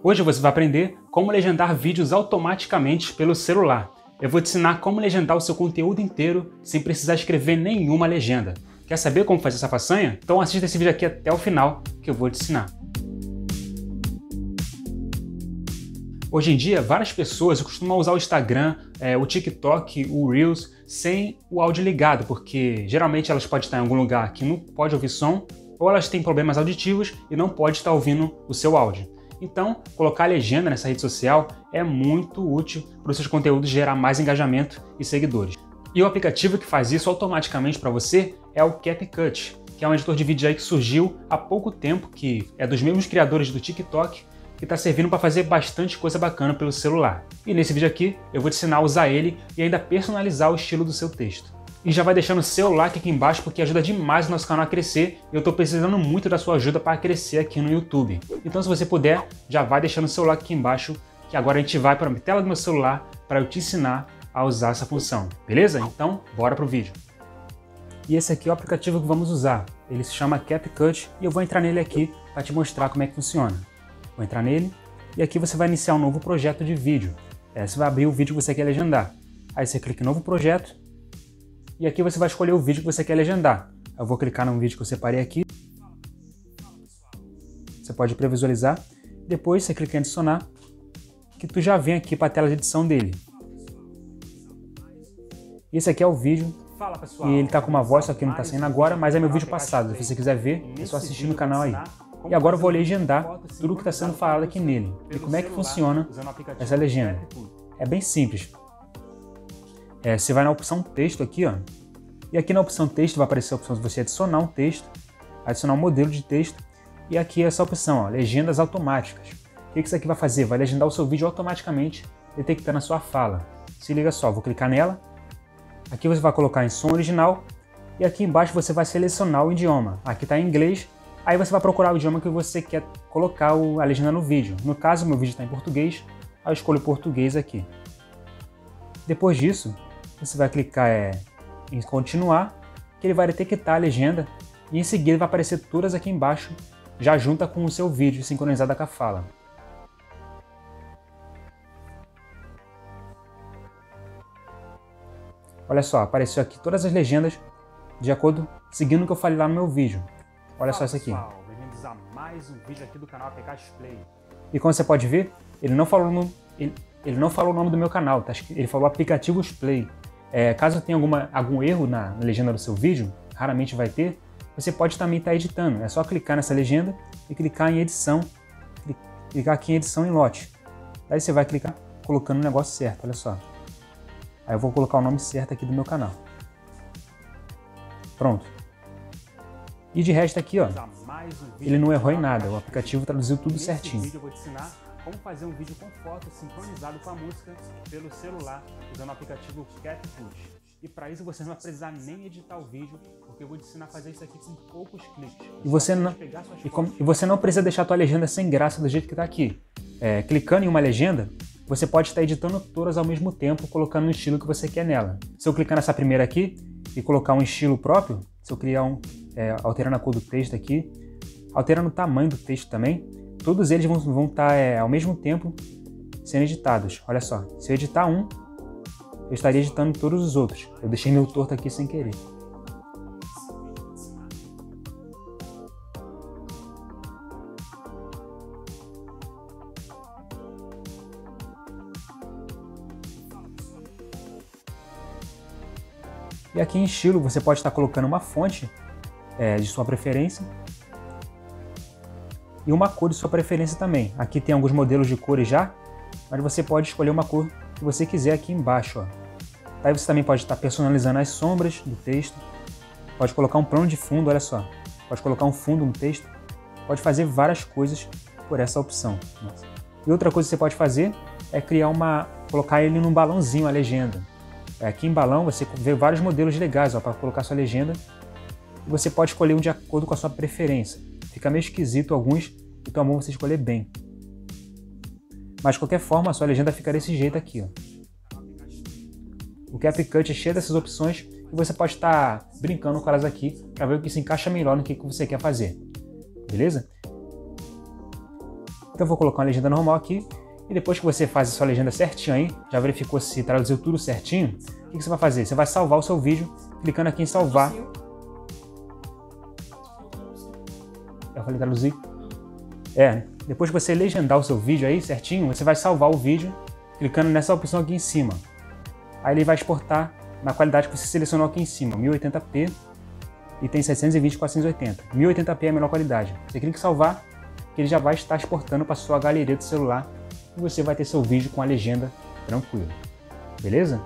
Hoje você vai aprender como legendar vídeos automaticamente pelo celular. Eu vou te ensinar como legendar o seu conteúdo inteiro sem precisar escrever nenhuma legenda. Quer saber como fazer essa façanha? Então assista esse vídeo aqui até o final que eu vou te ensinar. Hoje em dia, várias pessoas costumam usar o Instagram, o TikTok, o Reels, sem o áudio ligado, porque geralmente elas podem estar em algum lugar que não pode ouvir som, ou elas têm problemas auditivos e não podem estar ouvindo o seu áudio. Então, colocar a legenda nessa rede social é muito útil para os seus conteúdos gerar mais engajamento e seguidores. E o aplicativo que faz isso automaticamente para você é o CapCut, que é um editor de vídeo aí que surgiu há pouco tempo, que é dos mesmos criadores do TikTok, que está servindo para fazer bastante coisa bacana pelo celular. E nesse vídeo aqui eu vou te ensinar a usar ele e ainda personalizar o estilo do seu texto. E já vai deixando o seu like aqui embaixo porque ajuda demais o nosso canal a crescer e eu estou precisando muito da sua ajuda para crescer aqui no YouTube. Então se você puder, já vai deixando o seu like aqui embaixo que agora a gente vai para a tela do meu celular para eu te ensinar a usar essa função, beleza? Então bora pro vídeo. E esse aqui é o aplicativo que vamos usar, ele se chama CapCut e eu vou entrar nele aqui para te mostrar como é que funciona. Vou entrar nele e aqui você vai iniciar um novo projeto de vídeo. Você vai abrir o vídeo que você quer legendar. Aí você clica em novo projeto e aqui você vai escolher o vídeo que você quer legendar. Eu vou clicar num vídeo que eu separei aqui. Você pode previsualizar. Depois você clica em adicionar que tu já vem aqui para a tela de edição dele. Esse aqui é o vídeo e ele tá com uma voz, só que não tá saindo agora, mas é meu vídeo passado. Se você quiser ver, é só assistir no canal aí. E agora eu vou legendar tudo o que está sendo falado aqui nele. E como é que funciona essa legenda? É bem simples. Você vai na opção texto aqui, ó. E aqui na opção texto vai aparecer a opção de você adicionar um texto, adicionar um modelo de texto. E aqui essa opção, ó, legendas automáticas. O que isso aqui vai fazer? Vai legendar o seu vídeo automaticamente, detectando a sua fala. Se liga só, vou clicar nela. Aqui você vai colocar em som original. E aqui embaixo você vai selecionar o idioma. Aqui está em inglês. Aí você vai procurar o idioma que você quer colocar a legenda no vídeo. No caso, meu vídeo está em português, aí eu escolho português aqui. Depois disso, você vai clicar em continuar, que ele vai detectar a legenda e em seguida vai aparecer todas aqui embaixo, já junta com o seu vídeo sincronizada com a fala. Olha só, apareceu aqui todas as legendas de acordo, seguindo o que eu falei lá no meu vídeo. Olha só isso aqui. Bem-vindos a mais um vídeo aqui do canal Apksplay. E como você pode ver, ele não falou o nome do meu canal, tá? Ele falou aplicativos Play. Caso tenha algum erro na legenda do seu vídeo, raramente vai ter, você pode também estar editando. É só clicar nessa legenda e clicar em edição, clicar aqui em edição em lote. Aí você vai clicar colocando o negócio certo, olha só. Aí eu vou colocar o nome certo aqui do meu canal. Pronto. E de resto aqui, ó, ele não errou em nada, o aplicativo traduziu tudo certinho. Nesse vídeo eu vou te ensinar como fazer um vídeo com foto sincronizado com a música pelo celular usando o aplicativo CapCut. E para isso você não vai precisar nem editar o vídeo, porque eu vou te ensinar a fazer isso aqui com poucos cliques. E você não precisa deixar a tua legenda sem graça do jeito que tá aqui. Clicando em uma legenda, você pode estar editando todas ao mesmo tempo, colocando o estilo que você quer nela. Se eu clicar nessa primeira aqui e colocar um estilo próprio, se eu criar um alterando a cor do texto aqui, alterando o tamanho do texto também, todos eles vão estar ao mesmo tempo sendo editados. Olha só, se eu editar um, eu estaria editando todos os outros. Eu deixei meu torto aqui sem querer. E aqui em estilo você pode estar colocando uma fonte de sua preferência e uma cor de sua preferência também. Aqui tem alguns modelos de cores já, mas você pode escolher uma cor que você quiser aqui embaixo, ó. Aí você também pode estar personalizando as sombras do texto, pode colocar um plano de fundo, olha só, pode colocar um fundo no texto, pode fazer várias coisas por essa opção. E outra coisa que você pode fazer é criar colocar ele num balãozinho, a legenda. Aqui em balão você vê vários modelos legais para colocar sua legenda. Você pode escolher um de acordo com a sua preferência. Fica meio esquisito alguns, então é bom você escolher bem. Mas de qualquer forma, a sua legenda fica desse jeito aqui, ó. O CapCut é cheio dessas opções e você pode estar brincando com elas aqui para ver o que se encaixa melhor no que você quer fazer. Beleza? Então eu vou colocar uma legenda normal aqui. E depois que você faz a sua legenda certinho aí, já verificou se traduziu tudo certinho, o que você vai fazer? Você vai salvar o seu vídeo, clicando aqui em salvar. Eu falei traduzir. Depois que você legendar o seu vídeo aí certinho, você vai salvar o vídeo, clicando nessa opção aqui em cima. Aí ele vai exportar na qualidade que você selecionou aqui em cima, 1080p, e tem 720x480. 1080p é a melhor qualidade. Você clica em salvar, que ele já vai estar exportando para sua galeria do celular, e você vai ter seu vídeo com a legenda tranquilo. Beleza?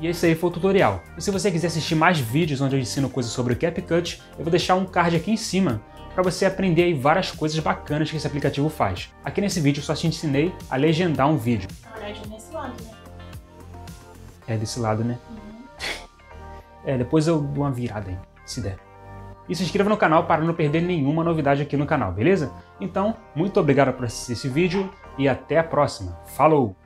E esse aí foi o tutorial. E se você quiser assistir mais vídeos onde eu ensino coisas sobre o CapCut, eu vou deixar um card aqui em cima para você aprender aí várias coisas bacanas que esse aplicativo faz. Aqui nesse vídeo eu só te ensinei a legendar um vídeo. Na verdade, nesse lado, né? É desse lado, né? Uhum. Depois eu dou uma virada aí, se der. E se inscreva no canal para não perder nenhuma novidade aqui no canal, beleza? Então, muito obrigado por assistir esse vídeo e até a próxima. Falou!